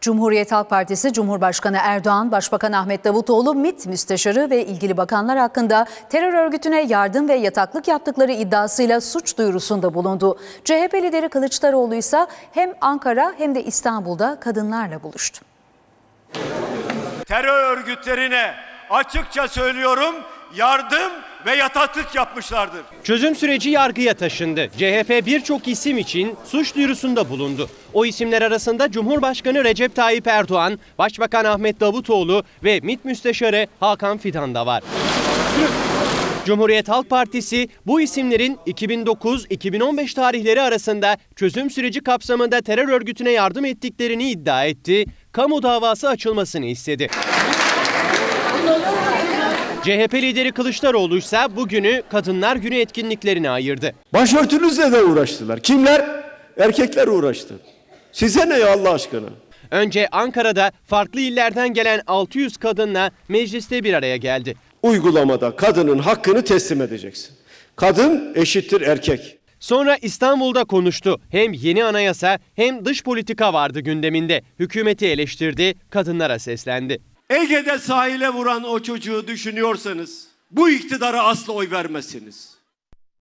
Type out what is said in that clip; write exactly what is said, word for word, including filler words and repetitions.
Cumhuriyet Halk Partisi Cumhurbaşkanı Erdoğan, Başbakan Ahmet Davutoğlu, MİT müsteşarı ve ilgili bakanlar hakkında terör örgütüne yardım ve yataklık yaptıkları iddiasıyla suç duyurusunda bulundu. C H P lideri Kılıçdaroğlu ise hem Ankara hem de İstanbul'da kadınlarla buluştu. Terör örgütlerine açıkça söylüyorum, yardım ve yataklık yapmışlardır. Çözüm süreci yargıya taşındı. C H P birçok isim için suç duyurusunda bulundu. O isimler arasında Cumhurbaşkanı Recep Tayyip Erdoğan, Başbakan Ahmet Davutoğlu ve MİT Müsteşarı Hakan Fidan da var. Cumhuriyet Halk Partisi bu isimlerin iki bin dokuz iki bin on beş tarihleri arasında çözüm süreci kapsamında terör örgütüne yardım ettiklerini iddia etti, kamu davası açılmasını istedi. C H P lideri Kılıçdaroğlu ise bugünü Kadınlar Günü etkinliklerine ayırdı. Başörtünüzle de uğraştılar. Kimler? Erkekler uğraştı. Size ne ya Allah aşkına? Önce Ankara'da farklı illerden gelen altı yüz kadınla mecliste bir araya geldi. Uygulamada kadının hakkını teslim edeceksin. Kadın eşittir erkek. Sonra İstanbul'da konuştu. Hem yeni anayasa hem dış politika vardı gündeminde. Hükümeti eleştirdi, kadınlara seslendi. Ege'de sahile vuran o çocuğu düşünüyorsanız bu iktidara asla oy vermezsiniz.